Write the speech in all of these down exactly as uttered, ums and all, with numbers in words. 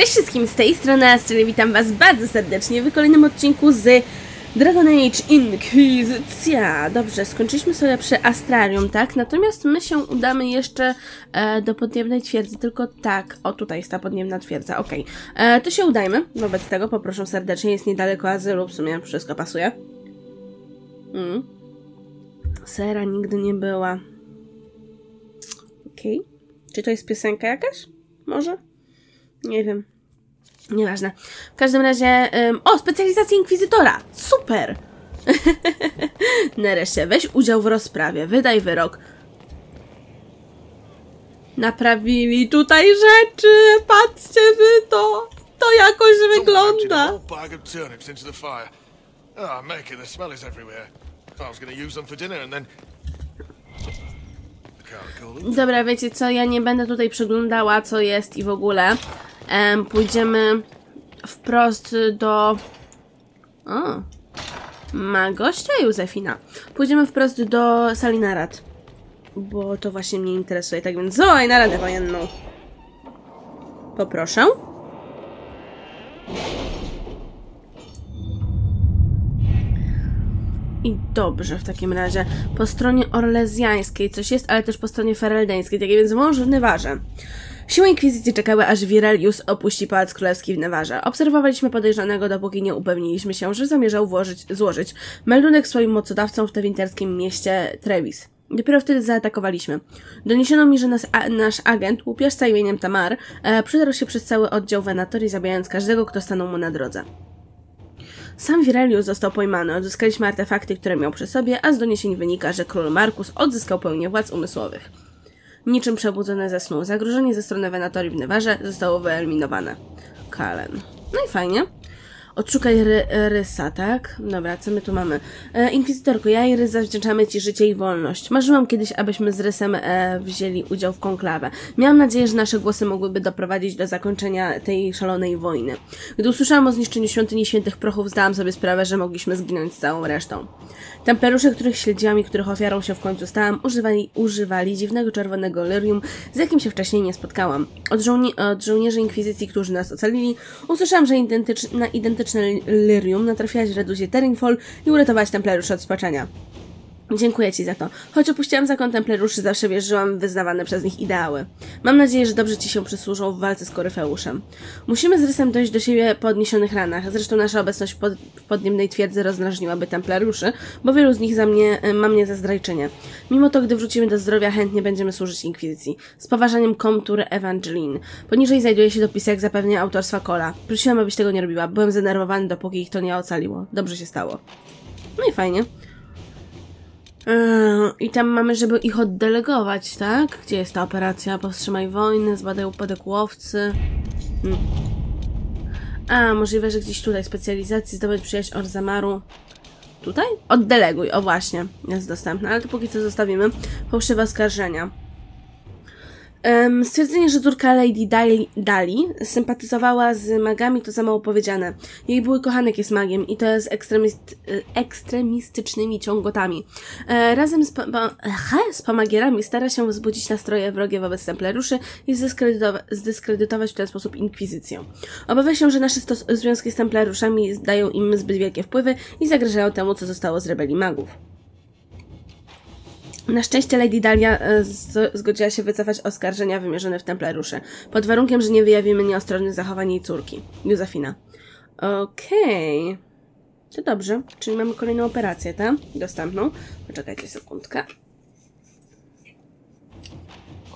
Cześć wszystkim, z tej strony Astralium, witam was bardzo serdecznie w kolejnym odcinku z Dragon Age Inquisicja. Dobrze, skończyliśmy sobie przy Astralium, tak? Natomiast my się udamy jeszcze e, do podniebnej twierdzy, tylko tak, o tutaj jest ta podniebna twierdza, okej. Okay. To się udajmy, wobec tego poproszę serdecznie, jest niedaleko azylu, w sumie wszystko pasuje. Mm. Sera nigdy nie była. Okej. Okay. Czy to jest piosenka jakaś? Może? Nie wiem. Nieważne. W każdym razie... Um, o! Specjalizacja inkwizytora! Super! Nareszcie, weź udział w rozprawie. Wydaj wyrok. Naprawili tutaj rzeczy! Patrzcie wy to! To jakoś wygląda! Dobra, wiecie co? Ja nie będę tutaj przeglądała, co jest i w ogóle. Um, pójdziemy wprost do... O! Ma gościa Józefina. Pójdziemy wprost do Salinarad. Bo to właśnie mnie interesuje. Tak więc zoaj na Naradę Wojenną. Poproszę. I dobrze, w takim razie po stronie orlezjańskiej coś jest, ale też po stronie feraldeńskiej, tak więc mąż w Nevarze. Siły inkwizycji czekały, aż Virelius opuści Pałac Królewski w Nevarze. Obserwowaliśmy podejrzanego, dopóki nie upewniliśmy się, że zamierzał włożyć, złożyć meldunek swoim mocodawcom w tewinterskim mieście Trevis. Dopiero wtedy zaatakowaliśmy. Doniesiono mi, że nas, a, nasz agent, łupieżca imieniem Tamar, e, przydarł się przez cały oddział Wenatorii, zabijając każdego, kto stanął mu na drodze. Sam Virelius został pojmany, odzyskaliśmy artefakty, które miał przy sobie, a z doniesień wynika, że król Markus odzyskał pełnię władz umysłowych. Niczym przebudzone ze snu, zagrożenie ze strony Wenatorii w Nevarze zostało wyeliminowane. Kalen. No i fajnie. Odszukaj ry Rysa, tak? Dobra, co my tu mamy? E, Inkwizytorku, ja i Rysa wdzięczamy ci życie i wolność. Marzyłam kiedyś, abyśmy z Rysem e, wzięli udział w konklawę. Miałam nadzieję, że nasze głosy mogłyby doprowadzić do zakończenia tej szalonej wojny. Gdy usłyszałam o zniszczeniu świątyni świętych prochów, zdałam sobie sprawę, że mogliśmy zginąć z całą resztą. Tempelusze, których śledziłam i których ofiarą się w końcu stałam, używali, używali dziwnego czerwonego lirium, z jakim się wcześniej nie spotkałam. Od, żołni od żołnierzy inkwizycji, którzy nas ocalili, usłyszałam, że identycz na identyczne lirium natrafiłaś w reduzie Teringfall i uratowałaś Templariuszy od spaczenia. Dziękuję ci za to. Choć opuściłam zakon Templariuszy, zawsze wierzyłam w wyznawane przez nich ideały. Mam nadzieję, że dobrze ci się przysłużą w walce z Koryfeuszem. Musimy z Rysem dojść do siebie po odniesionych ranach. Zresztą nasza obecność pod, w podniebnej twierdzy rozdrażniłaby Templariuszy, bo wielu z nich za mnie, ma mnie za zdrajczynię. Mimo to, gdy wrócimy do zdrowia, chętnie będziemy służyć Inkwizycji. Z poważaniem komtur Evangeline. Poniżej znajduje się dopisek zapewnia autorstwa Cole'a. Prosiłam, abyś tego nie robiła. Byłem zdenerwowany, dopóki ich to nie ocaliło. Dobrze się stało. No i fajnie. Yy, I tam mamy, żeby ich oddelegować, tak? Gdzie jest ta operacja? Powstrzymaj wojnę, zbadaj upadek łowcy. Hmm. A, możliwe, że gdzieś tutaj specjalizacji zdobyć przyjaźń Orzammaru. Tutaj? Oddeleguj, o właśnie. Jest dostępna, ale to póki co zostawimy. Fałszywe oskarżenia. Um, stwierdzenie, że córka Lady Dali, Dali sympatyzowała z magami, to za mało powiedziane. Jej były kochanek jest magiem i to z ekstremist, ekstremistycznymi ciągotami. E, razem z, po, he, z pomagierami stara się wzbudzić nastroje wrogie wobec Templariuszy i zdyskredytowa zdyskredytować w ten sposób Inkwizycję. Obawia się, że nasze związki z Templariuszami dają im zbyt wielkie wpływy i zagrażają temu, co zostało z rebelii magów. Na szczęście Lady Dalia zgodziła się wycofać oskarżenia wymierzone w Templariuszy, pod warunkiem, że nie wyjawimy nieostrożnych zachowań jej córki, Józefina. Okej. Okay. To dobrze, czyli mamy kolejną operację, tak? Dostępną. Poczekajcie sekundkę.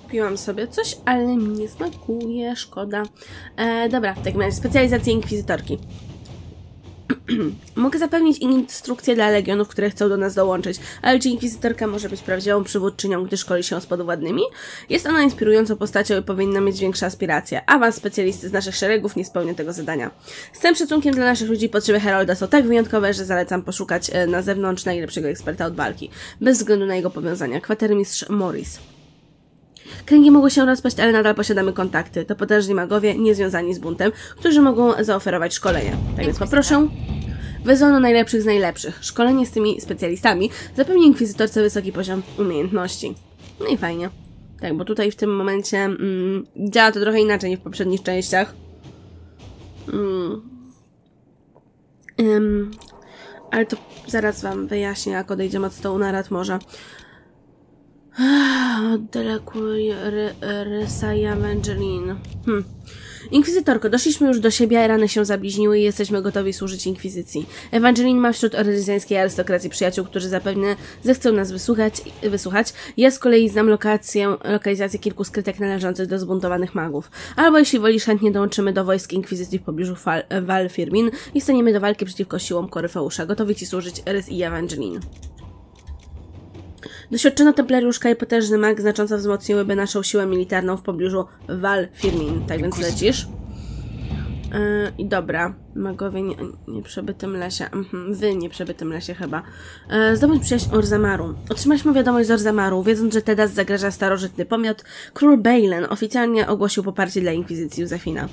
Kupiłam sobie coś, ale mi nie smakuje, szkoda. E, dobra, w takim razie specjalizacja inkwizytorki. Mogę zapewnić instrukcje dla legionów, które chcą do nas dołączyć, ale czy inkwizytorka może być prawdziwą przywódczynią, gdy szkoli się z podwładnymi? Jest ona inspirującą postacią i powinna mieć większe aspiracje. Awans specjalisty z naszych szeregów nie spełnia tego zadania. Z tym szacunkiem dla naszych ludzi potrzeby Herolda są tak wyjątkowe, że zalecam poszukać na zewnątrz najlepszego eksperta od walki, bez względu na jego powiązania. Kwatermistrz Morris. Kręgi mogły się rozpaść, ale nadal posiadamy kontakty. To potężni magowie, niezwiązani z buntem, którzy mogą zaoferować szkolenie. Tak więc poproszę. Wezwano najlepszych z najlepszych. Szkolenie z tymi specjalistami zapewni inkwizytorce wysoki poziom umiejętności. No i fajnie. Tak, bo tutaj w tym momencie mm, działa to trochę inaczej niż w poprzednich częściach. Mm. Um. Ale to zaraz wam wyjaśnię, jak odejdziemy od stołu narad może. Rysa i Evangeline. Hmm. Inkwizytorko, doszliśmy już do siebie, rany się zabliźniły i jesteśmy gotowi służyć inkwizycji. Evangeline ma wśród orlezjańskiej arystokracji przyjaciół, którzy zapewne zechcą nas wysłuchać, wysłuchać. Ja z kolei znam lokację, lokalizację kilku skrytek należących do zbuntowanych magów. Albo jeśli wolisz, chętnie dołączymy do wojsk inkwizycji w pobliżu Val Firmin i staniemy do walki przeciwko siłom Koryfeusza. Gotowi ci służyć Rys i Evangeline. Doświadczona templariuszka i potężny mag znacząco wzmocniłyby naszą siłę militarną w pobliżu Val Firmin. Tak więc lecisz. Yy, I dobra. Magowie nie, nie przebytym lesie. Mhm, wy nie przebytym lesie chyba. Yy, zdobądź przyjaźń Orzammaru. Otrzymaliśmy wiadomość z Orzammaru, wiedząc, że Tedas zagraża starożytny pomiot. Król Bejlen oficjalnie ogłosił poparcie dla inkwizycji Józefina.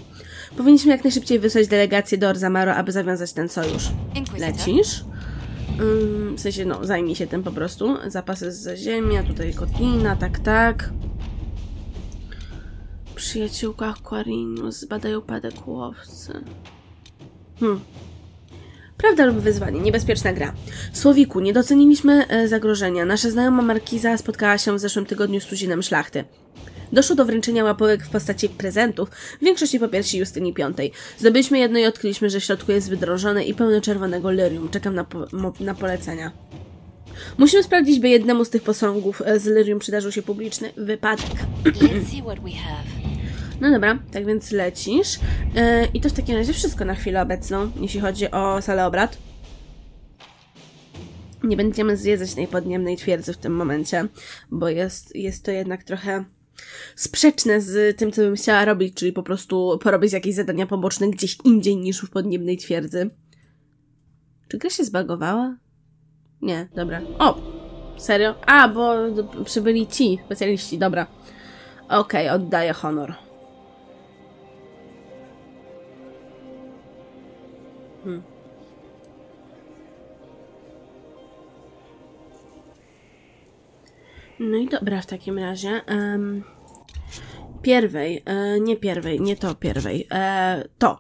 Powinniśmy jak najszybciej wysłać delegację do Orzammaru, aby zawiązać ten sojusz. Lecisz? W sensie, no, zajmij się tym po prostu. Zapasy z ziemia, tutaj kotlina, tak, tak. Przyjaciółka Aquarinius, zbadają upadek łowcy. Hmm. Prawda lub wyzwanie, niebezpieczna gra. Słowiku, nie doceniliśmy zagrożenia. Nasza znajoma markiza spotkała się w zeszłym tygodniu z tuzinem szlachty. Doszło do wręczenia łapówek w postaci prezentów, w większości po piersi Justyni piątej. Zdobyliśmy jedno i odkryliśmy, że w środku jest wydrożone i pełne czerwonego lirium. Czekam na, po na polecenia. Musimy sprawdzić, by jednemu z tych posągów z lirium przydarzył się publiczny wypadek. No dobra, tak więc lecisz. Yy, I to w takim razie wszystko na chwilę obecną, jeśli chodzi o salę obrad. Nie będziemy zwiedzać tej podniebnej twierdzy w tym momencie, bo jest, jest to jednak trochę sprzeczne z tym, co bym chciała robić, czyli po prostu porobić jakieś zadania poboczne gdzieś indziej niż w podniebnej twierdzy. Czy gra się zbagowała? Nie, dobra. O! Serio? A, bo przybyli ci specjaliści, dobra. Okej, okay, oddaję honor. Hmm. No i dobra, w takim razie. Um, pierwej, e, nie pierwej, nie to pierwej, e, to.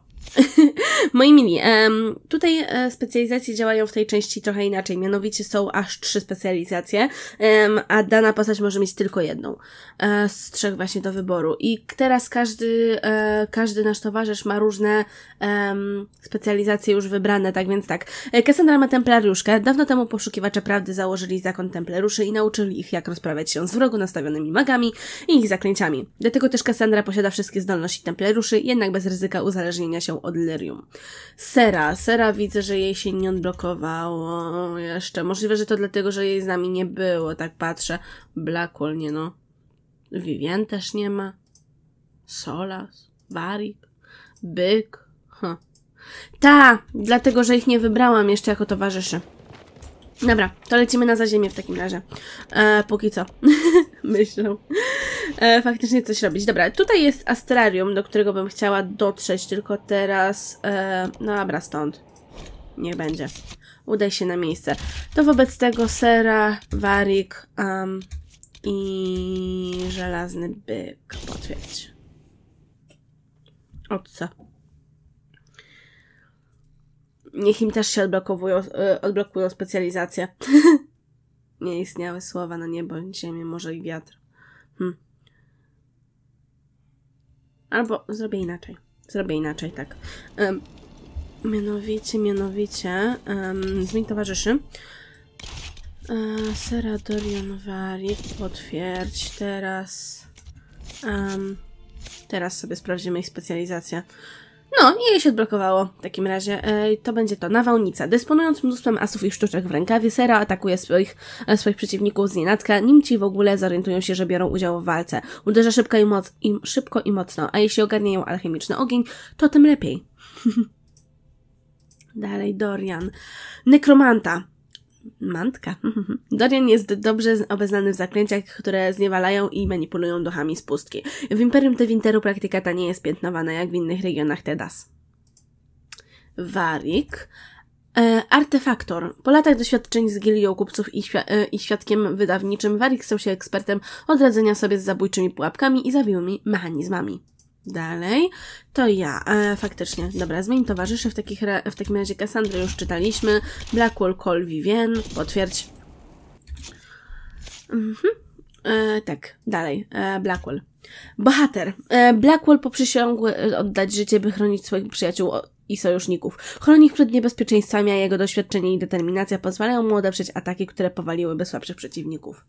Moi mili, um, tutaj specjalizacje działają w tej części trochę inaczej, mianowicie są aż trzy specjalizacje, um, a dana postać może mieć tylko jedną e, z trzech właśnie do wyboru. I teraz każdy, e, każdy nasz towarzysz ma różne um, specjalizacje już wybrane, tak więc tak. Cassandra ma templariuszkę. Dawno temu poszukiwacze prawdy założyli zakon templariuszy i nauczyli ich, jak rozprawiać się z wrogo nastawionymi magami i ich zaklęciami. Dlatego też Cassandra posiada wszystkie zdolności templariuszy, jednak bez ryzyka uzależnienia się od lirium. Sera. Sera widzę, że jej się nie odblokowało jeszcze. Możliwe, że to dlatego, że jej z nami nie było. Tak patrzę. Blackwall nie no. Vivienne też nie ma. Solas. Varric. Byk. Huh. Ta! Dlatego, że ich nie wybrałam jeszcze jako towarzyszy. Dobra, to lecimy na zaziemię w takim razie. E, póki co. Myślę. E, faktycznie coś robić. Dobra, tutaj jest Astralium, do którego bym chciała dotrzeć, tylko teraz... E, no dobra, stąd. Niech będzie. Udaj się na miejsce. To wobec tego Sera, Varric um, i żelazny byk. Potwierdź. Od co? Niech im też się odblokowują, odblokują specjalizacje. Nie istniały słowa na niebo, ziemię, morze i wiatr. Hm. Albo zrobię inaczej. Zrobię inaczej, tak. Um, mianowicie, mianowicie... Um, zmień towarzyszy. Um, Sera Dorian Varric, potwierdź. Teraz... Um, teraz sobie sprawdzimy ich specjalizację. No, jej się odblokowało w takim razie. E, to będzie to. Nawałnica. Dysponując mnóstwem asów i sztuczek w rękawie, Sera atakuje swoich, swoich przeciwników z nienacka, nim ci w ogóle zorientują się, że biorą udział w walce. Uderza szybko i, moc, i, szybko i mocno, a jeśli ogarnie ją alchemiczny ogień, to tym lepiej. Dalej Dorian. Nekromanta. Mantka. Dorian jest dobrze obeznany w zaklęciach, które zniewalają i manipulują duchami z pustki. W Imperium Tevinteru praktyka ta nie jest piętnowana, jak w innych regionach Tedas. Varric. E, artefaktor. Po latach doświadczeń z gilią kupców i, świ e, i świadkiem wydawniczym, Varric stał się ekspertem odradzenia sobie z zabójczymi pułapkami i zawiłymi mechanizmami. Dalej, to ja. E, faktycznie, dobra, zmień towarzyszy. W, takich w takim razie Cassandrę już czytaliśmy. Blackwall, Cole, Vivienne, potwierdź. Mhm. E, tak, dalej. E, Blackwall. Bohater. E, Blackwall poprzysiągł oddać życie, by chronić swoich przyjaciół i sojuszników. Chroni ich przed niebezpieczeństwami, a jego doświadczenie i determinacja pozwalają mu odeprzeć ataki, które powaliłyby słabszych przeciwników.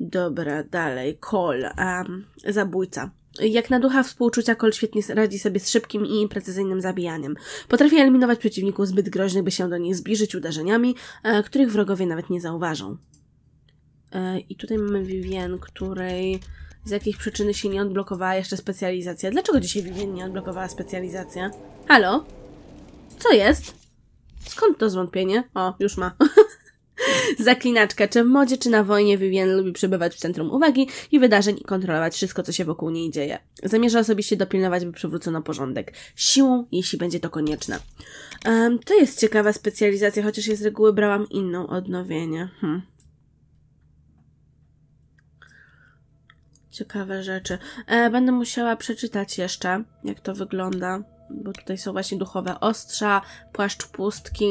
Dobra, dalej. Cole. Um, zabójca. Jak na ducha współczucia, Cole świetnie radzi sobie z szybkim i precyzyjnym zabijaniem. Potrafi eliminować przeciwników zbyt groźnych, by się do nich zbliżyć uderzeniami, e, których wrogowie nawet nie zauważą. E, I tutaj mamy Vivienne, której z jakiejś przyczyny się nie odblokowała jeszcze specjalizacja. Dlaczego dzisiaj Vivienne nie odblokowała specjalizacja? Halo? Co jest? Skąd to zwątpienie? O, już ma. Zaklinaczka. Czy w modzie, czy na wojnie Vivienne lubi przebywać w centrum uwagi i wydarzeń i kontrolować wszystko, co się wokół niej dzieje. Zamierza osobiście dopilnować, by przywrócono porządek. Siłą, jeśli będzie to konieczne. Um, to jest ciekawa specjalizacja, chociaż ja z reguły brałam inną odnowienie. Hmm. Ciekawe rzeczy. E, będę musiała przeczytać jeszcze, jak to wygląda, bo tutaj są właśnie duchowe ostrza, płaszcz pustki.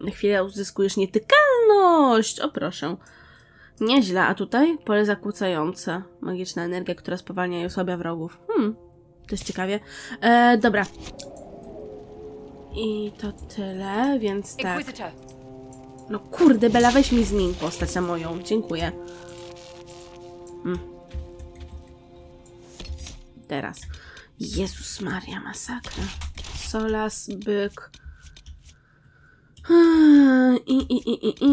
Na chwilę uzyskujesz nietykalność! O proszę. Nieźle, a tutaj pole zakłócające. Magiczna energia, która spowalnia i osłabia wrogów. Hmm, to jest ciekawie. E, dobra. I to tyle, więc tak. No kurde, Bela, weź mi zmień postać na moją. Dziękuję. Hmm. Teraz. Jezus Maria, masakra. Solas, byk. I, i, i, i, i.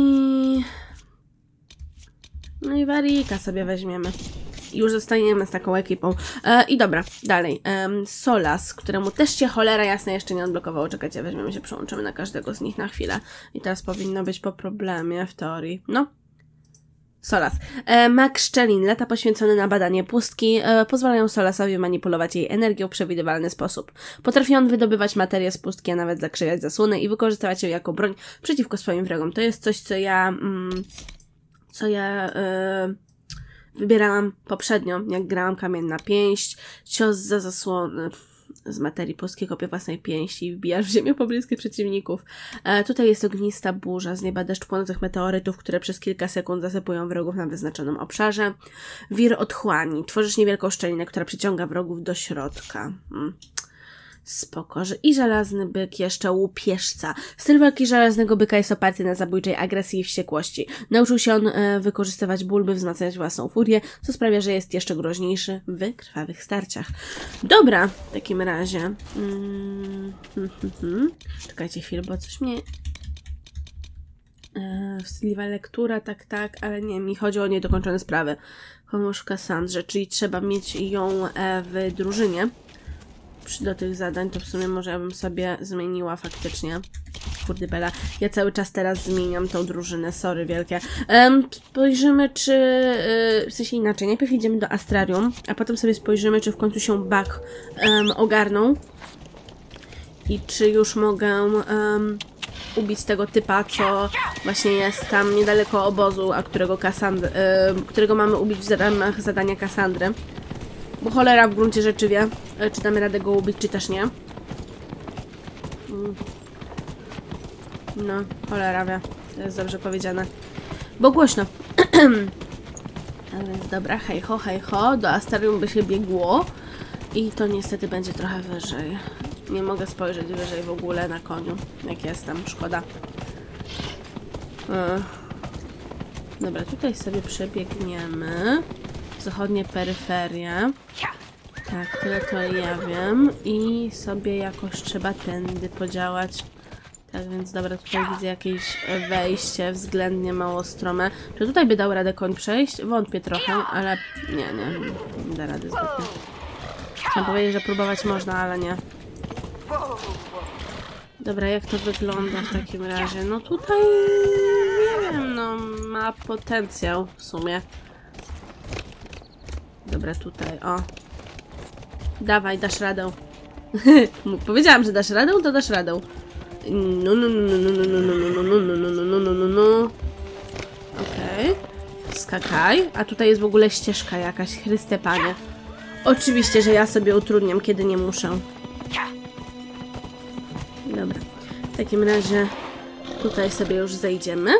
No i Varrica sobie weźmiemy. Już zostaniemy z taką ekipą. E, I dobra, dalej. E, Solas, któremu też się cholera jasna jeszcze nie odblokowało. Czekajcie, weźmiemy się, przełączymy na każdego z nich na chwilę. I teraz powinno być po problemie w teorii. No. Solas. E, Mak szczelin. Lata poświęcone na badanie pustki e, pozwalają Solasowi manipulować jej energią w przewidywalny sposób. Potrafi on wydobywać materię z pustki, a nawet zakrzywiać zasłony i wykorzystywać ją jako broń przeciwko swoim wrogom. To jest coś, co ja mm, co ja e, wybierałam poprzednio, jak grałam Kamienna Pięść, cios za zasłony z materii pustki, kopie własnej pięści i wbijasz w ziemię pobliskich przeciwników. E, tutaj jest ognista burza, z nieba deszcz płonących meteorytów, które przez kilka sekund zasypują wrogów na wyznaczonym obszarze. Wir otchłani. Tworzysz niewielką szczelinę, która przyciąga wrogów do środka. Mm. Spoko. I żelazny byk, jeszcze łupieżca. Styl walki żelaznego byka jest oparty na zabójczej agresji i wściekłości. Nauczył się on e, wykorzystywać ból, by wzmacniać własną furię, co sprawia, że jest jeszcze groźniejszy w krwawych starciach. Dobra, w takim razie. Mm, mm, mm. Czekajcie chwilę, bo coś mnie... E, wstydliwa lektura, tak, tak, ale nie, mi chodzi o niedokończone sprawy. Pomóż Cassandrze, czyli trzeba mieć ją e, w drużynie. Do tych zadań, to w sumie może ja bym sobie zmieniła faktycznie. Kurde bela, ja cały czas teraz zmieniam tą drużynę, sorry wielkie. Um, spojrzymy czy, yy, w sensie inaczej, najpierw idziemy do Astralium, a potem sobie spojrzymy, czy w końcu się bug um, ogarnął i czy już mogę um, ubić tego typa, co właśnie jest tam niedaleko obozu, a którego, Cassandry, yy, którego mamy ubić w ramach zadania Cassandry. Bo cholera w gruncie rzeczy wie, czy damy radę go ubić, czy też nie. No, cholera wie. To jest dobrze powiedziane. Bo głośno. Ale dobra, hej ho, hej ho. Do Astralium by się biegło. I to niestety będzie trochę wyżej. Nie mogę spojrzeć wyżej w ogóle na koniu. Jak jestem, szkoda. Dobra, tutaj sobie przebiegniemy. Zachodnie peryferie. Tak, tyle to ja wiem. I sobie jakoś trzeba tędy podziałać. Tak więc dobra, tutaj widzę jakieś wejście względnie mało strome. Czy tutaj by dał radę koń przejść? Wątpię trochę, ale nie, nie, nie da rady zbytnio. Chciałam powiedzieć, że próbować można, ale nie. Dobra, jak to wygląda w takim razie? No tutaj nie wiem, no ma potencjał w sumie. Dobra, tutaj, o. Dawaj, dasz radę. Powiedziałam, że dasz radę, to dasz radę. No, no, no, no, no, no, no, no, no, no, no, no, no. Okej. Skakaj. A tutaj jest w ogóle ścieżka jakaś, Chryste Panie. Oczywiście, że ja sobie utrudniam, kiedy nie muszę. Dobra. W takim razie tutaj sobie już zejdziemy.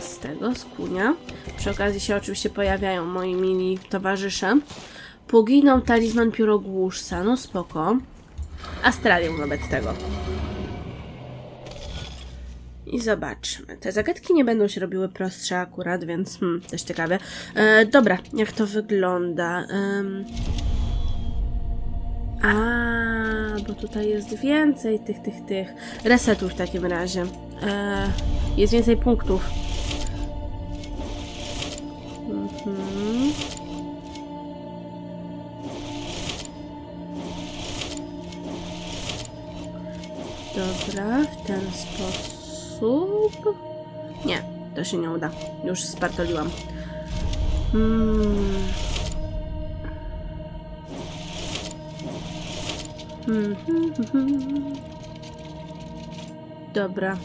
Z tego, z kunia. Przy okazji się oczywiście pojawiają moi mili towarzysze. Poginął talizman piórogłuszca. No spoko. Astralium wobec tego. I zobaczmy. Te zagadki nie będą się robiły prostsze akurat, więc hmm, też ciekawe. E, dobra, jak to wygląda? Ehm... A, bo tutaj jest więcej tych, tych, tych resetów w takim razie. E, jest więcej punktów. Mhm. Dobra, w ten sposób. Nie, to się nie uda. Już spartoliłam. Hmm. Hmm, hmm, hmm. Dobra.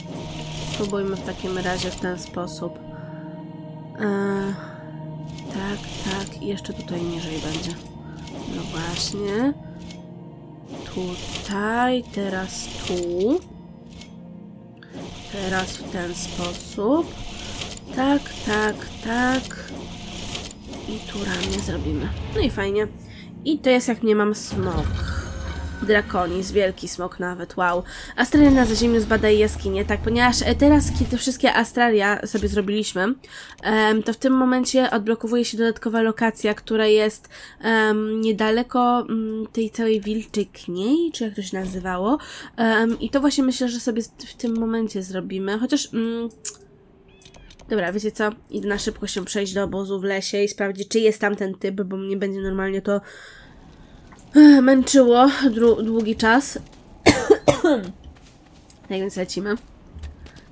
Spróbujmy w takim razie w ten sposób. Eee, tak, tak. I jeszcze tutaj niżej będzie. No właśnie. Tutaj, teraz tu. Teraz w ten sposób. Tak, tak, tak. I tu ramię zrobimy. No i fajnie. I to jest jak nie mam smok. Drakonis, wielki smok nawet, wow. Astralia na zaziemiu zbadaj jaskinie, tak, ponieważ teraz, kiedy te wszystkie Astralia sobie zrobiliśmy, em, to w tym momencie odblokowuje się dodatkowa lokacja, która jest em, niedaleko m, tej całej wilczej kniei, czy jak to się nazywało. Em, I to właśnie myślę, że sobie w tym momencie zrobimy, chociaż... Mm, dobra, wiecie co? Idę na szybko się przejść do obozu w lesie i sprawdzić, czy jest tam ten typ, bo mnie będzie normalnie to... męczyło długi czas. Tak więc lecimy.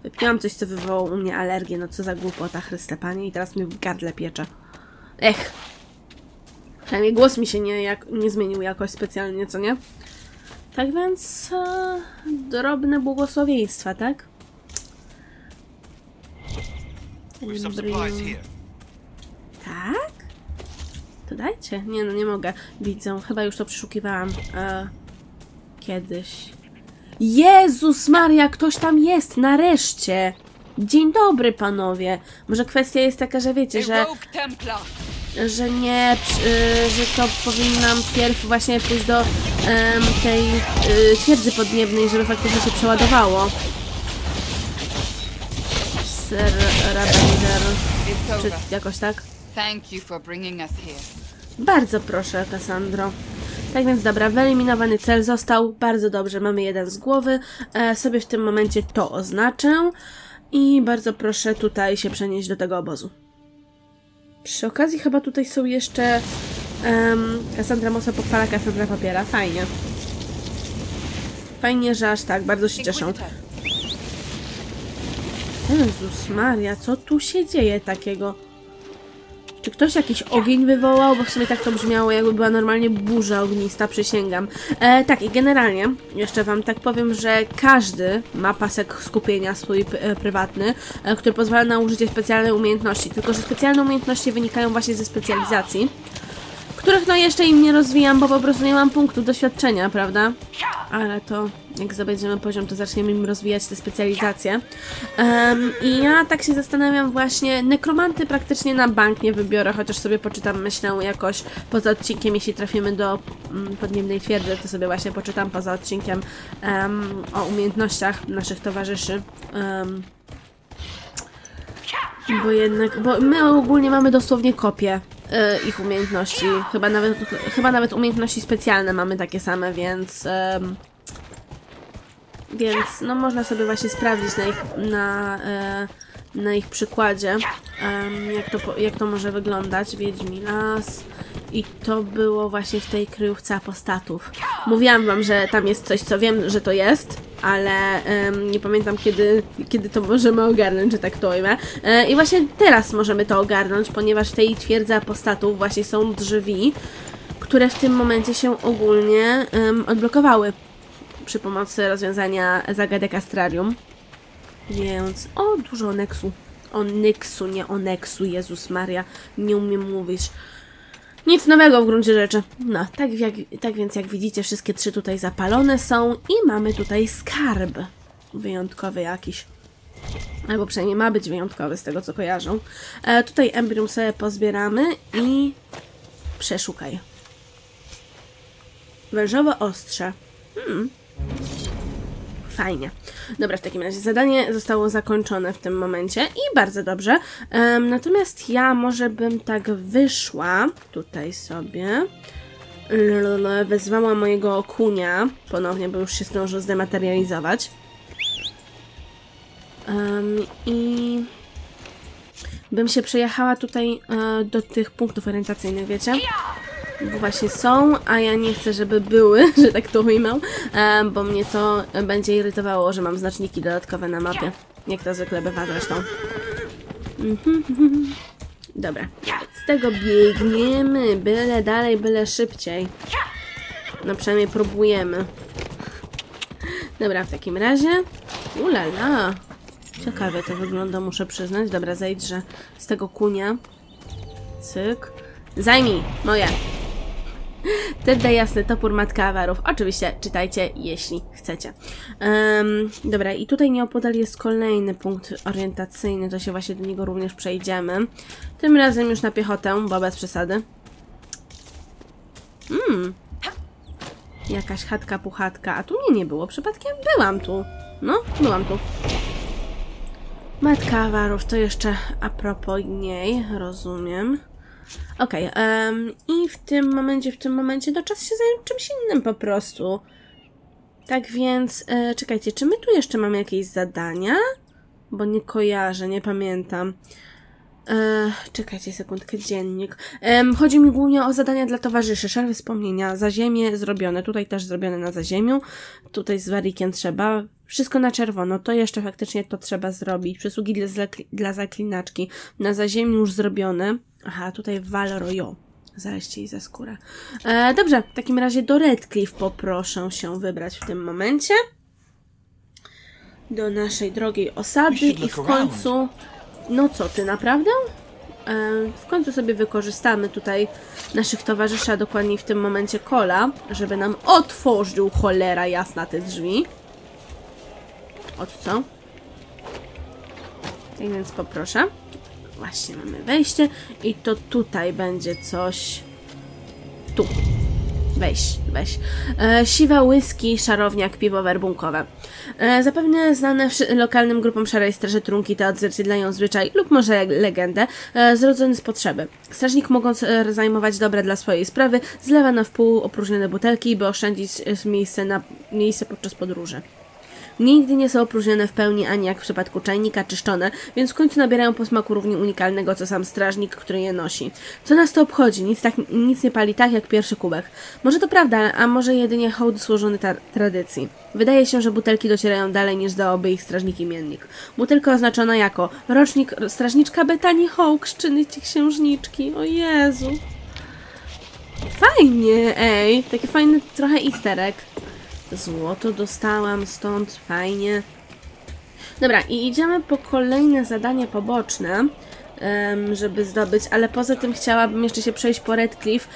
Wypiłam coś, co wywołało u mnie alergię. No co za głupota, Chryste Panie. I teraz mnie w gardle piecze. Ech. Przynajmniej głos mi się nie, jak, nie zmienił jakoś specjalnie, co nie? Tak więc... E, drobne błogosławieństwa, tak? Tak? To dajcie. Nie no, nie mogę. Widzę. Chyba już to przeszukiwałam. E, kiedyś. Jezus Maria, ktoś tam jest! Nareszcie! Dzień dobry, panowie! Może kwestia jest taka, że wiecie, że... Że nie... Y, że to powinnam pierw właśnie pójść do y, tej y, twierdzy podniebnej, żeby faktycznie się przeładowało. Ser... Rabinder... Czy jakoś tak? Thank you for bringing us here. Bardzo proszę, Cassandro. Tak więc dobra, wyeliminowany cel został. Bardzo dobrze, mamy jeden z głowy. E, sobie w tym momencie to oznaczę. I bardzo proszę tutaj się przenieść do tego obozu. Przy okazji chyba tutaj są jeszcze... Um, Cassandra mocno pochwala, Cassandra popiera. Fajnie. Fajnie, że aż tak, bardzo się cieszą. Jezus Maria, co tu się dzieje takiego? Czy ktoś jakiś ogień wywołał? Bo w sumie tak to brzmiało, jakby była normalnie burza ognista, przysięgam. E, tak, i generalnie, jeszcze wam tak powiem, że każdy ma pasek skupienia swój e, prywatny, e, który pozwala na użycie specjalnej umiejętności. Tylko że specjalne umiejętności wynikają właśnie ze specjalizacji, których no jeszcze im nie rozwijam, bo po prostu nie mam punktów doświadczenia, prawda? Ale to, jak zdobędziemy poziom, to zaczniemy im rozwijać te specjalizacje. Um, I ja tak się zastanawiam właśnie, nekromanty praktycznie na bank nie wybiorę, chociaż sobie poczytam, myślę, jakoś poza odcinkiem, jeśli trafimy do um, podniebnej twierdzy, to sobie właśnie poczytam poza odcinkiem um, o umiejętnościach naszych towarzyszy. Um, Bo jednak, bo my ogólnie mamy dosłownie kopię y, ich umiejętności. Chyba nawet, chyba nawet umiejętności specjalne mamy takie same, więc... Y, więc no można sobie właśnie sprawdzić na ich, na, y, na ich przykładzie, y, jak, to, jak to może wyglądać. Wiedźmi las... I to było właśnie w tej kryjówce apostatów. Mówiłam wam, że tam jest coś, co wiem, że to jest, ale um, nie pamiętam, kiedy, kiedy to możemy ogarnąć, że tak to ujmę. E, I właśnie teraz możemy to ogarnąć, ponieważ w tej twierdzy apostatów właśnie są drzwi, które w tym momencie się ogólnie um, odblokowały przy pomocy rozwiązania zagadek Astralium. Więc... O, dużo oneksu. Oneksu, nie oneksu, Jezus Maria. Nie umiem mówić. Nic nowego w gruncie rzeczy. No, tak, jak, tak więc jak widzicie, wszystkie trzy tutaj zapalone są i mamy tutaj skarb. Wyjątkowy jakiś. Albo przynajmniej ma być wyjątkowy z tego, co kojarzą. E, tutaj embrium sobie pozbieramy i przeszukaj. Wężowe ostrze. Hmm. Fajnie. Dobra, w takim razie zadanie zostało zakończone w tym momencie i bardzo dobrze. Um, natomiast ja może bym tak wyszła tutaj sobie. Wezwała mojego okunia ponownie, bo już się zdążył zdematerializować. Um, I bym się przejechała tutaj e, do tych punktów orientacyjnych, wiecie? Bo właśnie są, a ja nie chcę, żeby były, że tak to ujmę, e, bo mnie to będzie irytowało, że mam znaczniki dodatkowe na mapie. Jak to zwykle bywa zresztą. Dobra, z tego biegniemy, byle dalej, byle szybciej. No przynajmniej próbujemy. Dobra, w takim razie... Ulala! Ciekawie to wygląda, muszę przyznać. Dobra, zejdźże z tego kunia. Cyk. Zajmij! Moje! Teda jasny topór matka awarów. Oczywiście czytajcie, jeśli chcecie. Um, dobra, i tutaj nieopodal jest kolejny punkt orientacyjny. To się właśnie do niego również przejdziemy. Tym razem już na piechotę, bo bez przesady. Hmm. Jakaś chatka puchatka. A tu mnie nie było przypadkiem? Byłam tu. No, byłam tu. Matka awarów, to jeszcze a propos niej, rozumiem. Okej, okay, um, i w tym momencie, w tym momencie to czas się zająć czymś innym po prostu. Tak więc, e, czekajcie, czy my tu jeszcze mamy jakieś zadania? Bo nie kojarzę, nie pamiętam. E, czekajcie sekundkę, dziennik. E, chodzi mi głównie o zadania dla towarzyszy, szary wspomnienia, zaziemie zrobione, tutaj też zrobione na zaziemiu, tutaj z Varriciem trzeba, wszystko na czerwono, to jeszcze faktycznie to trzeba zrobić, przysługi dla, dla zaklinaczki, na zaziemiu już zrobione. Aha, tutaj Valroyo. Zaście i za skórę. E, dobrze, w takim razie do Redcliffe poproszę się wybrać w tym momencie. Do naszej drogiej osady i w końcu... No co ty, naprawdę? E, w końcu sobie wykorzystamy tutaj naszych towarzysza, dokładniej w tym momencie Cola, żeby nam otworzył, cholera jasna, te drzwi. Od co? Tak więc poproszę. Właśnie mamy wejście i to tutaj będzie coś... Tu. Weź, weź. E, siwa, whisky, szarowniak, piwo werbunkowe. E, zapewne znane lokalnym grupom Szarej Straży trunki te odzwierciedlają zwyczaj lub może legendę, e, zrodzony z potrzeby. Strażnik, mogąc e, zajmować dobra dla swojej sprawy, zlewa na wpół opróżnione butelki, by oszczędzić miejsce, na, miejsce podczas podróży. Nigdy nie są opróżnione w pełni, ani jak w przypadku czajnika, czyszczone, więc w końcu nabierają posmaku równie unikalnego, co sam strażnik, który je nosi. Co nas to obchodzi? Nic, tak, nic nie pali tak, jak pierwszy kubek. Może to prawda, a może jedynie hołd służony tradycji. Wydaje się, że butelki docierają dalej, niż zdałoby ich strażnik imiennik. Butelka oznaczona jako rocznik, strażniczka Betani Hawk, szczyny ci księżniczki. O Jezu. Fajnie, ej. Taki fajny trochę isterek. Złoto dostałam stąd, fajnie. Dobra, i idziemy po kolejne zadanie poboczne, żeby zdobyć, ale poza tym chciałabym jeszcze się przejść po Redcliffe,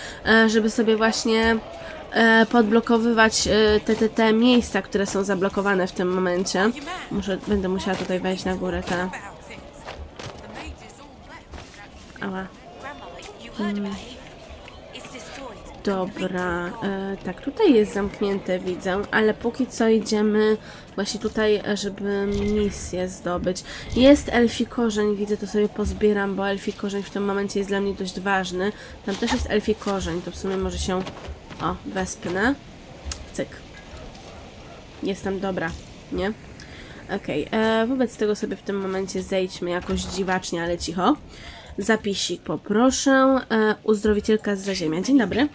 żeby sobie właśnie podblokowywać te, te, te miejsca, które są zablokowane w tym momencie. Muszę, będę musiała tutaj wejść na górę, ta... Ała. Hmm. Dobra, e, tak, tutaj jest zamknięte, widzę, ale póki co idziemy właśnie tutaj, żeby misję zdobyć. Jest elfi korzeń, widzę, to sobie pozbieram, bo elfi korzeń w tym momencie jest dla mnie dość ważny. Tam też jest elfi korzeń, to w sumie może się... O, wespnę. Cyk. Jestem dobra, nie? Okej, okay, wobec tego sobie w tym momencie zejdźmy jakoś dziwacznie, ale cicho. Zapisik poproszę. E, uzdrowicielka z zaziemia. Dzień dobry.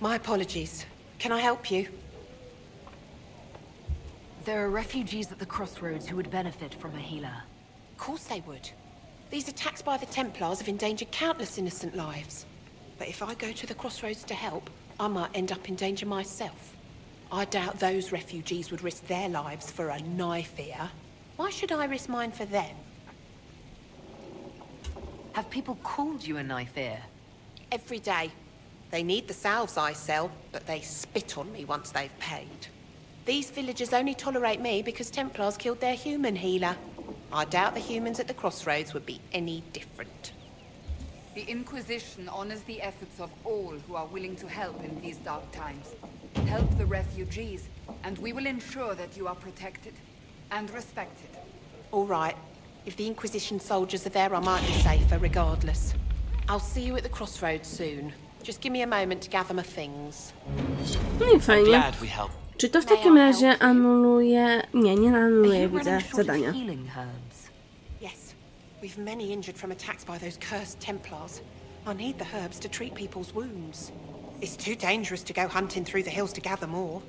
My apologies. Can I help you? There are refugees at the crossroads who would benefit from a healer. Of course they would. These attacks by the Templars have endangered countless innocent lives. But if I go to the crossroads to help, I might end up in danger myself. I doubt those refugees would risk their lives for a knife here. Why should I risk mine for them? Have people called you a knife ear? Every day. They need the salves I sell, but they spit on me once they've paid. These villagers only tolerate me because Templars killed their human healer. I doubt the humans at the crossroads would be any different. The Inquisition honors the efforts of all who are willing to help in these dark times. Help the refugees, and we will ensure that you are protected and respected. All right. If the Inquisition soldiers are there, I might be safer regardless. I'll see you at the crossroads soon. Just give me a moment to gather my things. No i fajnie. Czy to w takim razie anuluje... Nie, nie anuluje, widzę, zadania. Yes. We've many injured from attacks by those cursed Templars. I need the herbs to treat people's wounds. It's too dangerous to go hunting through the hills to gather more.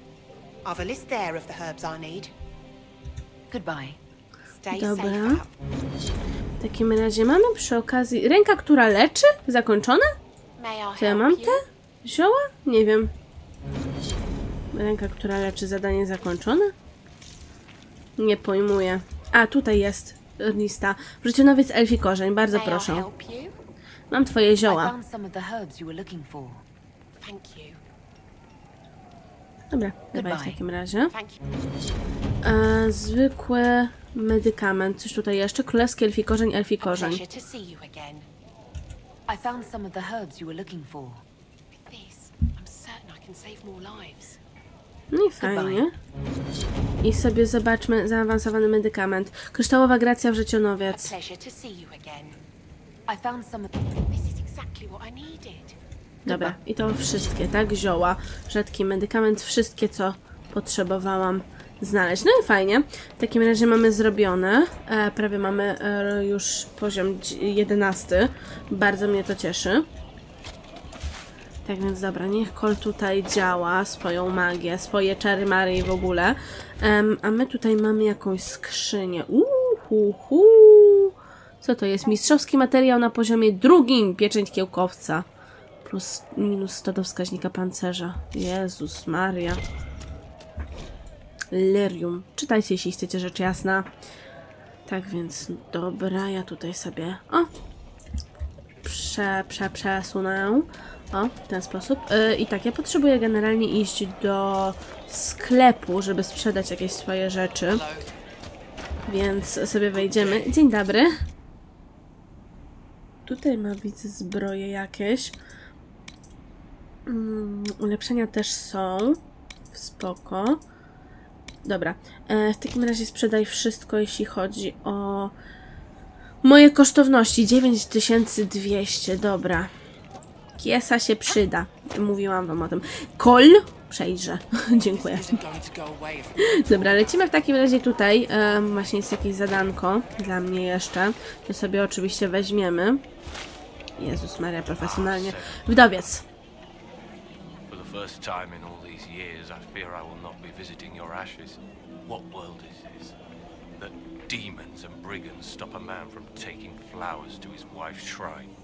I've a list there of the herbs I need. Goodbye. Dobra. W takim razie mamy przy okazji... Ręka, która leczy? Zakończona? Czy ja mam te zioła? Nie wiem. Ręka, która leczy, zadanie zakończone? Nie pojmuję. A, tutaj jest lista. Wrzecionowiec Elfi Korzeń, bardzo proszę. Mam twoje zioła. Dobra, dawaj w takim razie. E, zwykły medykament. Coś tutaj jeszcze? Królewski Elfi Korzeń, Elfi Korzeń. I found some of the herbs you were looking for. With this, I'm certain I can save more lives. No i fajnie. I sobie zobaczmy zaawansowany medykament. Kryształowa gracja wrzecionowiec. Dobra, i to wszystkie, tak? Zioła, rzadki medykament, wszystkie co potrzebowałam znaleźć. No i fajnie. W takim razie mamy zrobione. E, prawie mamy e, już poziom jedenasty. Bardzo mnie to cieszy. Tak więc dobra, niech Cole tutaj działa swoją magię, swoje czary mary i w ogóle. E, a my tutaj mamy jakąś skrzynię. Uhuhu. Co to jest? Mistrzowski materiał na poziomie drugim. Pieczęć kiełkowca. Plus minus sto do wskaźnika pancerza. Jezus Maria. Lirium. Czytajcie, jeśli chcecie, rzecz jasna. Tak więc, dobra, ja tutaj sobie... O! Prze, prze, przesunę. O, w ten sposób. Yy, I tak, ja potrzebuję generalnie iść do sklepu, żeby sprzedać jakieś swoje rzeczy. Więc sobie wejdziemy. Dzień dobry. Tutaj ma widzę zbroje jakieś. Mm, ulepszenia też są. Spoko. Dobra, e, w takim razie sprzedaj wszystko, jeśli chodzi o moje kosztowności. dziewięć tysięcy dwieście, dobra. Kiesa się przyda. Mówiłam wam o tym. Cole? Przejrzę. Dziękuję. Dobra, lecimy w takim razie tutaj. E, właśnie jest jakieś zadanko dla mnie jeszcze. To sobie oczywiście weźmiemy. Jezus Maria, profesjonalnie. Wdowiec. First time in all these years, I fear I will not be visiting your ashes. What world is this? That demons and brigands stop a man from taking flowers to his wife's shrine.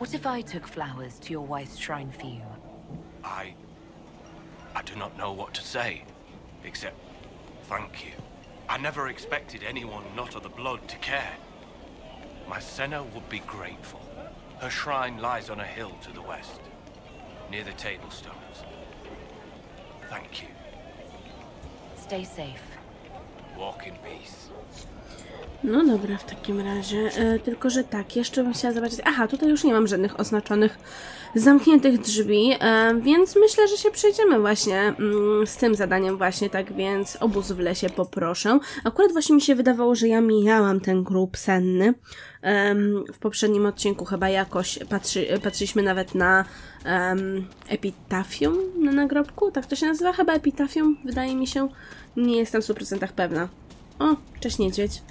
What if I took flowers to your wife's shrine for you? I... I do not know what to say, except thank you. I never expected anyone not of the blood to care. My Senna would be grateful. Her shrine lies on a hill to the west. Near the table stones. Thank you. Stay safe. Walk in peace. No dobra, w takim razie. E, tylko, że tak, jeszcze bym chciała zobaczyć... Aha, tutaj już nie mam żadnych oznaczonych zamkniętych drzwi, e, więc myślę, że się przejdziemy właśnie mm, z tym zadaniem właśnie, tak więc obóz w lesie poproszę. Akurat właśnie mi się wydawało, że ja mijałam ten grób senny. E, w poprzednim odcinku chyba jakoś patrzy, patrzyliśmy nawet na e, epitafium na nagrobku, tak to się nazywa? Chyba epitafium, wydaje mi się. Nie jestem w stu procentach pewna. O, cześć niedźwiedź.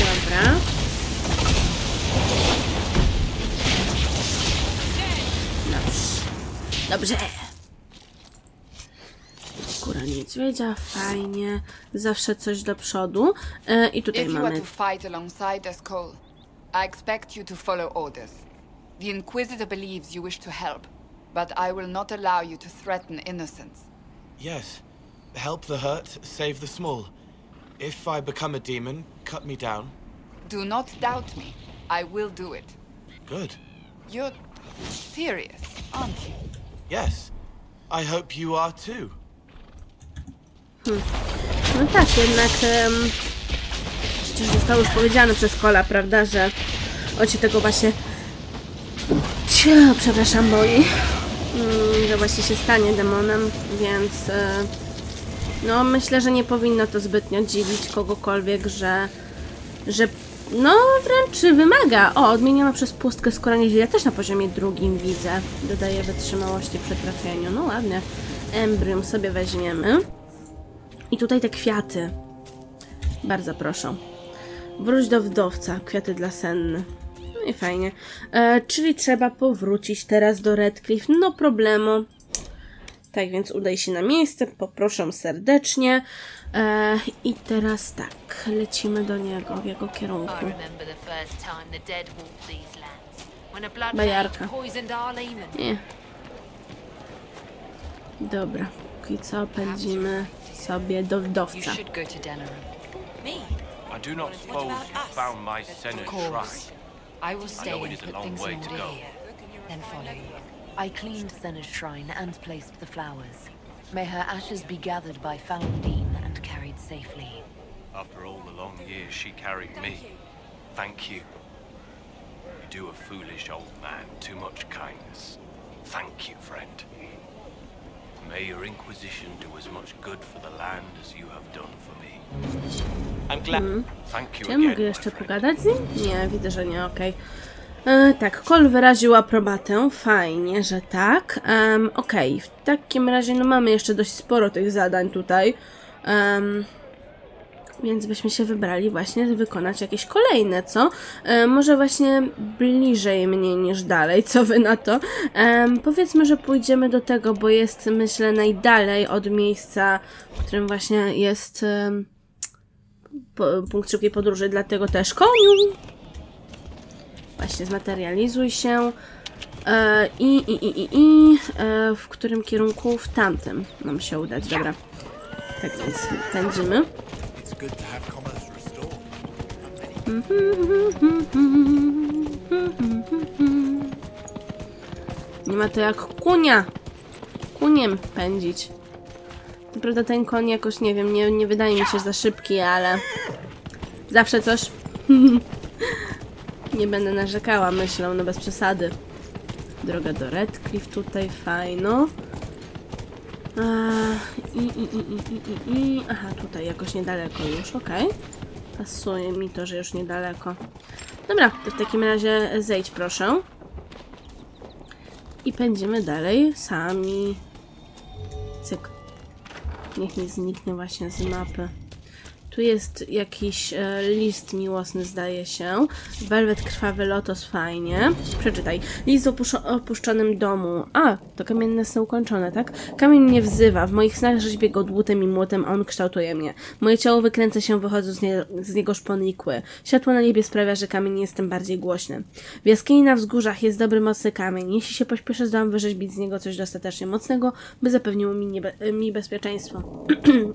Dobra. Dobrze. Dobrze. Skóra niedźwiedzia, fajnie. Zawsze coś do przodu. E, I tutaj mamy. I expect you to follow orders. The Inquisitor believes you wish to help, but I will not allow you to threaten innocence. Yes. Help the hurt, save the small. If I become a demon, cut me down. Do not doubt me. I will do it. Good. You're serious, aren't you? Yes. I hope you are too. Hmm. No tak, jednak um, przecież zostało już powiedziane przez Cole'a, prawda, że ojciec tego właśnie... Cię, przepraszam, boi. Mm, że właśnie się stanie demonem, więc... Yy... No, myślę, że nie powinno to zbytnio dziwić kogokolwiek, że... że no, wręcz wymaga. O, odmieniona przez pustkę skóra niedźwiedzia, też na poziomie drugim widzę. Dodaje wytrzymałości przy trafieniu. No ładnie. Embrium sobie weźmiemy. I tutaj te kwiaty. Bardzo proszę. Wróć do wdowca. Kwiaty dla Senny. No i fajnie. E, czyli trzeba powrócić teraz do Redcliffe. No problemu. Tak więc udaj się na miejsce, poproszę serdecznie. E, I teraz tak, lecimy do niego, w jego kierunku. Bajarka. Nie. Dobra, póki co pędzimy sobie do wdowca. I cleaned Senna's shrine and placed the flowers. May her ashes be gathered by Falandine and carried safely. After all the long years she carried me. Thank you. You do a foolish old man too much kindness. Thank you, friend. May your Inquisition do as much good for the land as you have done for me. I'm glad. Mm. Thank you again. Ja mogę jeszcze pogadać z nim? Nie, widzę, że nie, okej. Okay. E, tak, Cole wyraził aprobatę. Fajnie, że tak. Um, Okej, okay. W takim razie no mamy jeszcze dość sporo tych zadań tutaj. Um, więc byśmy się wybrali właśnie wykonać jakieś kolejne, co? E, może właśnie bliżej mnie niż dalej, co wy na to? Um, powiedzmy, że pójdziemy do tego, bo jest myślę najdalej od miejsca, w którym właśnie jest um, po, punkt szybkiej podróży, dlatego też koniu. Właśnie zmaterializuj się e, i, i, i, i, i e, w którym kierunku? W tamtym nam się udać, dobra. Tak więc pędzimy. Nie ma to jak kunia! Kuniem pędzić. Naprawdę ten koń jakoś, nie wiem, nie, nie wydaje mi się za szybki, ale zawsze coś. Nie będę narzekała, myślę, no bez przesady. Droga do Redcliffe tutaj, fajno. A, i, i, i, i, i, i, aha, tutaj jakoś niedaleko już, okej. Okay. Pasuje mi to, że już niedaleko. Dobra, to w takim razie zejdź, proszę. I pędzimy dalej sami. Cyk. Niech nie zniknie właśnie z mapy. Tu jest jakiś e, list miłosny, zdaje się. Welwet krwawy lotos, fajnie. Przeczytaj. List o opuszczonym domu. A, to kamienne sny ukończone, tak? Kamień mnie wzywa. W moich snach rzeźbię go dłutem i młotem, a on kształtuje mnie. Moje ciało wykręca się, wychodząc z, nie z niego szpon nikły. Światło na niebie sprawia, że kamień jest tym bardziej głośny. W jaskini na wzgórzach jest dobry, mocny kamień. Jeśli się pośpieszę, zdołam wyrzeźbić z niego coś dostatecznie mocnego, by zapewniło mi, niebe mi bezpieczeństwo.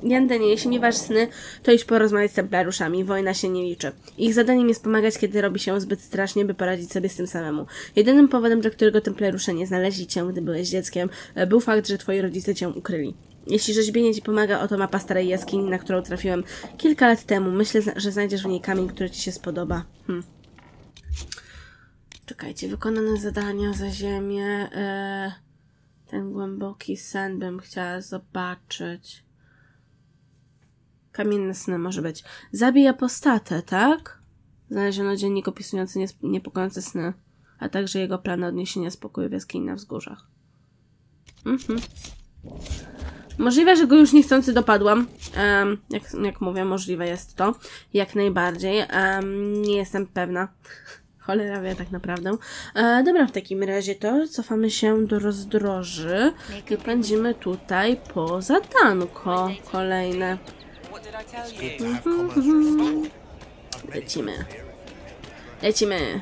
Jandenie, jeśli nie wasz sny, to iż porozmawiać z Templariuszami. Wojna się nie liczy. Ich zadaniem jest pomagać, kiedy robi się zbyt strasznie, by poradzić sobie z tym samemu. Jedynym powodem, dla którego Templariusze nie znaleźli cię, gdy byłeś dzieckiem, był fakt, że twoi rodzice cię ukryli. Jeśli rzeźbienie ci pomaga, oto mapa starej jaskini, na którą trafiłem kilka lat temu. Myślę, że znajdziesz w niej kamień, który ci się spodoba. Hm. Czekajcie, wykonane zadania za ziemię. Eee, ten głęboki sen bym chciała zobaczyć. Kamienne sny może być. Zabij apostatę, tak? Znaleziono dziennik opisujący niepokojące sny, a także jego plany odniesienia spokoju w jaskini na wzgórzach. Mhm. Możliwe, że go już niechcący dopadłam. Um, jak, jak mówię, możliwe jest to. Jak najbardziej. Um, nie jestem pewna. Cholera wie tak naprawdę. E, dobra, w takim razie to cofamy się do rozdroży i pędzimy tutaj po zadanko kolejne. Lecimy. Lecimy.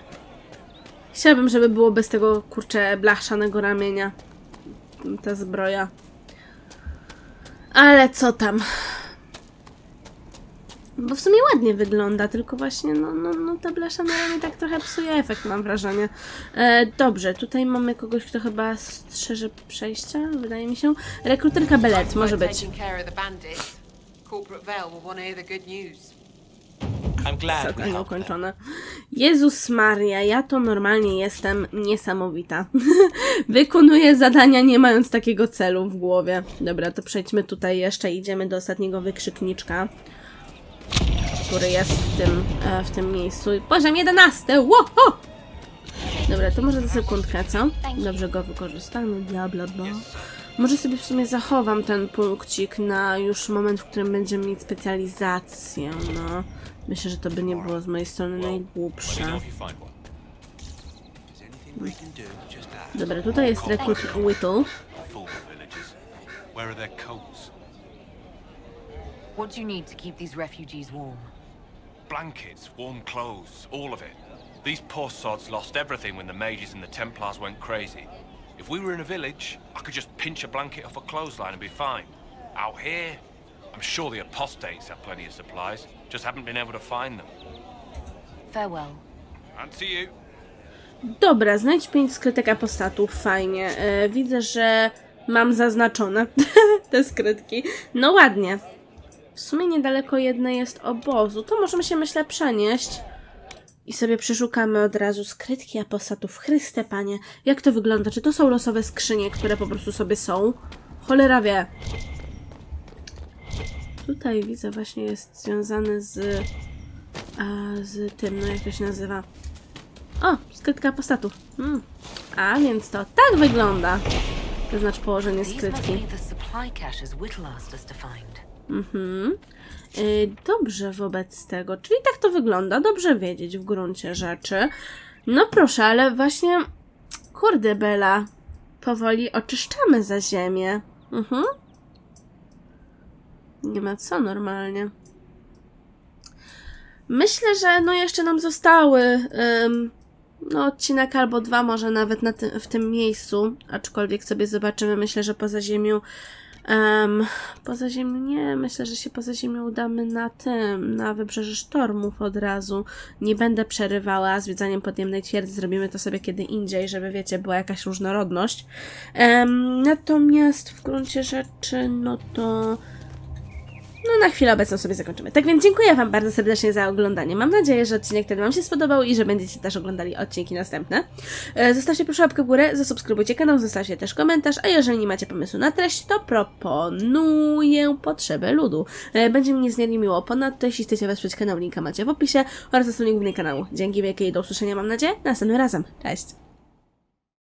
Chciałabym, żeby było bez tego, kurczę, blaszanego ramienia. Ta zbroja. Ale co tam? Bo w sumie ładnie wygląda, tylko właśnie no, no, no ta blasza na ramię tak trochę psuje efekt, mam wrażenie. E, dobrze, tutaj mamy kogoś, kto chyba strzeże przejścia, wydaje mi się. Rekruterka Belet, może być. Zadanie ukończone. Jezus Maria, ja to normalnie jestem niesamowita. Wykonuję zadania nie mając takiego celu w głowie. Dobra, to przejdźmy tutaj jeszcze, idziemy do ostatniego wykrzykniczka, który jest w tym, w tym miejscu. Poziom jedenasty! Wow! Dobra, to może za sekundkę, co? Dobrze go wykorzystamy, bla bla bla. Może sobie w sumie zachowam ten punkcik na już moment, w którym będziemy mieć specjalizację, no. Myślę, że to by nie było z mojej strony najgłupsze. Dobra, tutaj jest rekrut Whittle. What do you need to keep these refugees warm? Blankets, warm clothes, all of it. These poor sods lost everything when the mages and the Templars went crazy. If we were in a village, I could just pinch a blanket off a clothesline and be fine. Out here, I'm sure the apostates have plenty of supplies, just haven't been able to find them. Farewell. And see you. Dobra, znajdź pięć skrytek apostatów, fajnie. Yy, widzę, że mam zaznaczone te skrytki. No ładnie. W sumie niedaleko jednej jest obozu. To możemy się, myślę, przenieść. I sobie przeszukamy od razu skrytki apostatów. Chryste, panie. Jak to wygląda? Czy to są losowe skrzynie, które po prostu sobie są? Cholera wie. Tutaj widzę, właśnie jest związany z... A, z tym, no jak to się nazywa. O, skrytka apostatów. Hmm. A, więc to tak wygląda. To znaczy położenie skrytki. Mhm. Yy, dobrze wobec tego, czyli tak to wygląda, dobrze wiedzieć w gruncie rzeczy. No proszę, ale właśnie, kurde Bela, powoli oczyszczamy za ziemię. Mhm. Nie ma co normalnie. Myślę, że no jeszcze nam zostały ym, no odcinek albo dwa może nawet na ty w tym miejscu, aczkolwiek sobie zobaczymy, myślę, że poza ziemią. Um, poza ziemią nie, myślę, że się poza ziemią udamy na tym, na wybrzeże sztormów od razu. Nie będę przerywała zwiedzaniem podniebnej twierdzy, zrobimy to sobie kiedy indziej, żeby wiecie, była jakaś różnorodność. Um, natomiast w gruncie rzeczy, no to... No na chwilę obecną sobie zakończymy. Tak więc dziękuję wam bardzo serdecznie za oglądanie. Mam nadzieję, że odcinek ten wam się spodobał i że będziecie też oglądali odcinki następne. Zostawcie proszę łapkę w górę, zasubskrybujcie kanał, zostawcie też komentarz, a jeżeli nie macie pomysłu na treść, to proponuję potrzebę ludu. Będzie mi niezmiernie miło. Ponadto jeśli chcecie wesprzeć kanał, linka macie w opisie oraz na stronie głównej kanału. Dzięki wielkie i do usłyszenia, mam nadzieję, następnym razem. Cześć!